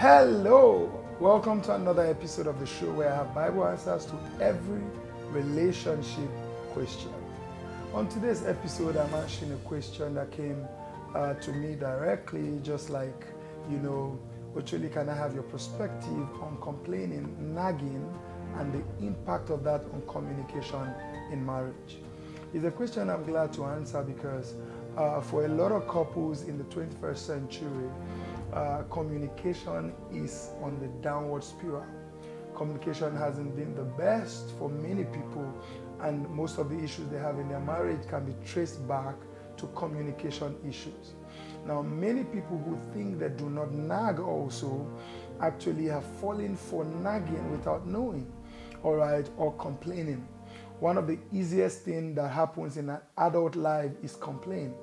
Hello! Welcome to another episode of the show where I have Bible answers to every relationship question. On today's episode, I'm answering a question that came to me directly, just like, you know, Ocholi, can I have your perspective on complaining, nagging, and the impact of that on communication in marriage? It's a question I'm glad to answer because for a lot of couples in the 21st century, communication is on the downward spiral. Communication hasn't been the best for many people, and most of the issues they have in their marriage can be traced back to communication issues. Now, many people who think they do not nag also actually have fallen for nagging without knowing, all right, or complaining. One of the easiest things that happens in an adult life is complain.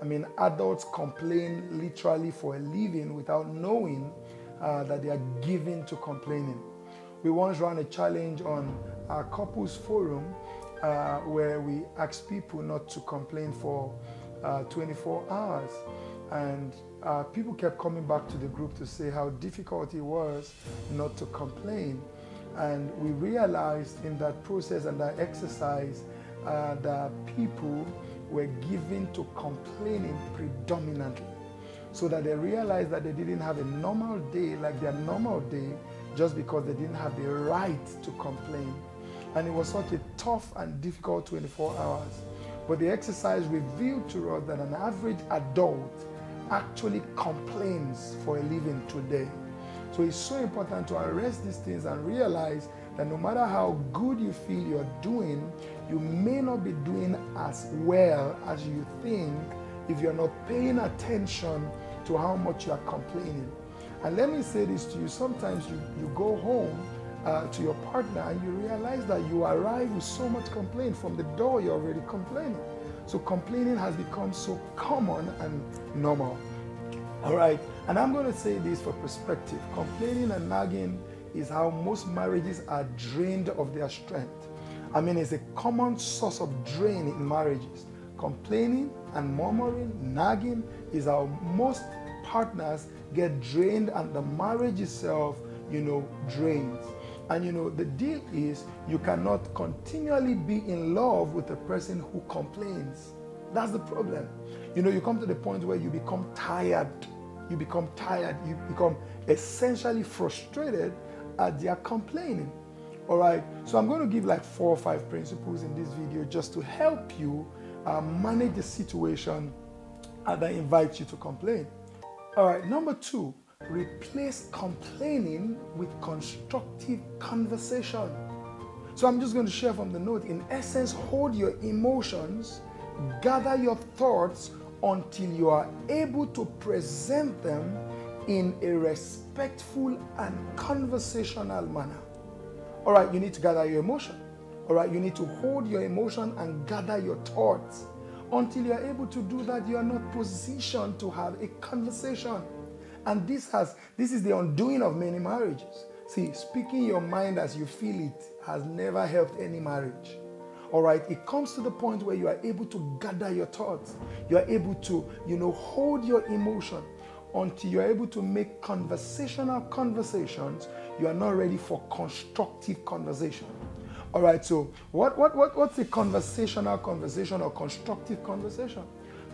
I mean, adults complain literally for a living without knowing that they are given to complaining. We once ran a challenge on our couples forum where we asked people not to complain for 24 hours. And people kept coming back to the group to say how difficult it was not to complain. And we realized in that process and that exercise that people were given to complaining predominantly, so that they realized that they didn't have a normal day like their normal day just because they didn't have the right to complain. And it was such a tough and difficult 24 hours. But the exercise revealed to us that an average adult actually complains for a living today. So it's so important to arrest these things and realize that no matter how good you feel you're doing, you may not be doing as well as you think if you're not paying attention to how much you are complaining. And let me say this to you, sometimes you go home to your partner and you realize that you arrive with so much complaint. From the door, you're already complaining. So complaining has become so common and normal. All right, and I'm going to say this for perspective. Complaining and nagging is how most marriages are drained of their strength. I mean, it's a common source of drain in marriages. Complaining and murmuring, nagging, is how most partners get drained and the marriage itself, you know, drains. And you know, the deal is you cannot continually be in love with a person who complains. That's the problem. You know, you come to the point where you become tired. You become tired. You become essentially frustrated at their complaining. All right. So I'm going to give like 4 or 5 principles in this video just to help you manage the situation that invites you to complain. All right. Number 2, replace complaining with constructive conversation. So I'm just going to share from the note. In essence, hold your emotions, gather your thoughts until you are able to present them in a respectful and conversational manner. All right, you need to gather your emotion. All right, you need to hold your emotion and gather your thoughts. Until you are able to do that, you are not positioned to have a conversation. And this is the undoing of many marriages. See, speaking your mind as you feel it has never helped any marriage. All right, it comes to the point where you are able to gather your thoughts. You are able to, you know, hold your emotion until you are able to make conversational conversations. You are not ready for constructive conversation. All right, so what's a conversational conversation or constructive conversation?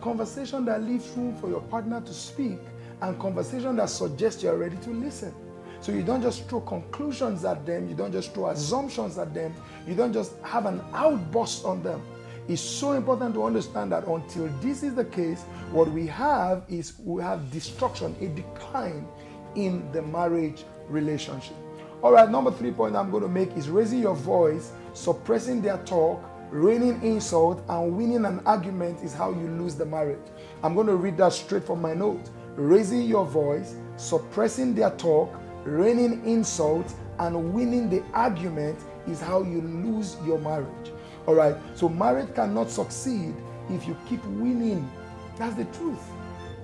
Conversation that leaves room for your partner to speak and conversation that suggests you are ready to listen. So you don't just throw conclusions at them, you don't just throw assumptions at them, you don't just have an outburst on them. It's so important to understand that until this is the case, what we have is we have destruction, a decline in the marriage relationship. All right, number 3 point I'm going to make is raising your voice, suppressing their talk, raining insult, and winning an argument is how you lose the marriage. I'm going to read that straight from my note. Raising your voice, suppressing their talk, raining insults, and winning the argument is how you lose your marriage. All right, so marriage cannot succeed if you keep winning. That's the truth.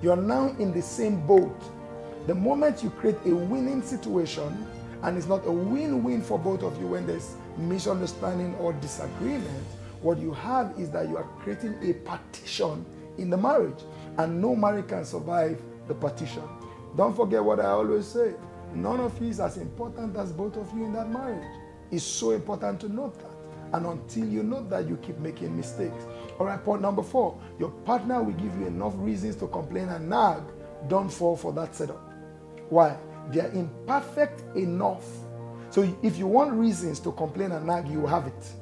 You're now in the same boat. The moment you create a winning situation, and it's not a win-win for both of you when there's misunderstanding or disagreement, what you have is that you are creating a partition in the marriage, and no marriage can survive the partition. Don't forget what I always say. None of you is as important as both of you in that marriage. It's so important to note that. And until you note that, you keep making mistakes. All right, point number 4. Your partner will give you enough reasons to complain and nag. Don't fall for that setup. Why? They are imperfect enough. So if you want reasons to complain and nag, you have it.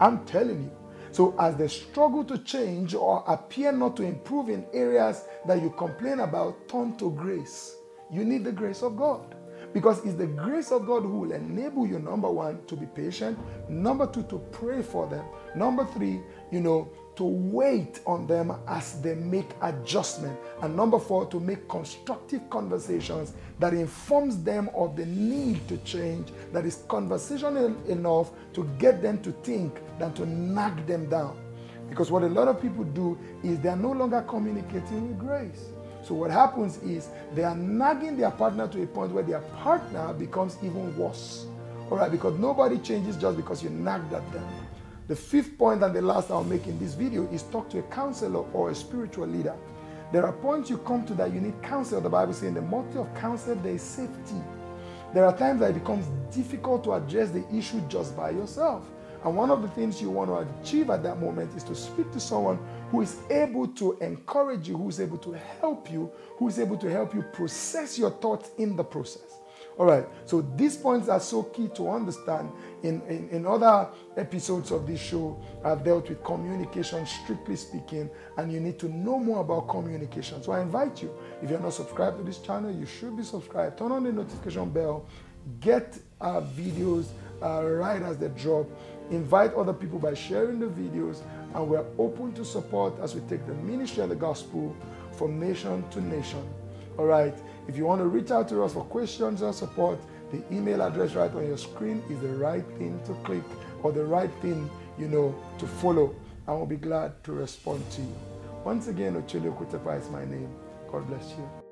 I'm telling you. So as they struggle to change or appear not to improve in areas that you complain about, turn to grace. You need the grace of God. Because it's the grace of God who will enable you, number 1, to be patient. Number 2, to pray for them. Number 3, to wait on them as they make adjustment. And number 4, to make constructive conversations that informs them of the need to change, that is conversational enough to get them to think than to knock them down. Because what a lot of people do is they are no longer communicating with grace. So what happens is they are nagging their partner to a point where their partner becomes even worse. All right, because nobody changes just because you nagged at them. The 5th point and the last I'll make in this video is talk to a counselor or a spiritual leader. There are points you come to that you need counsel. The Bible says in the multitude of counsel, there is safety. There are times that it becomes difficult to address the issue just by yourself. And one of the things you want to achieve at that moment is to speak to someone who is able to encourage you, who is able to help you, who is able to help you process your thoughts in the process. All right, so these points are so key to understand. In other episodes of this show, I've dealt with communication, strictly speaking, and you need to know more about communication. So I invite you, if you're not subscribed to this channel, you should be subscribed. Turn on the notification bell. Get our videos right as they drop. Invite other people by sharing the videos, and we're open to support as we take the ministry and the gospel from nation to nation. All right, if you want to reach out to us for questions or support, the email address right on your screen is the right thing to click or the right thing, to follow, and we'll be glad to respond to you. Once again, Ocholi Okutepa is my name. God bless you.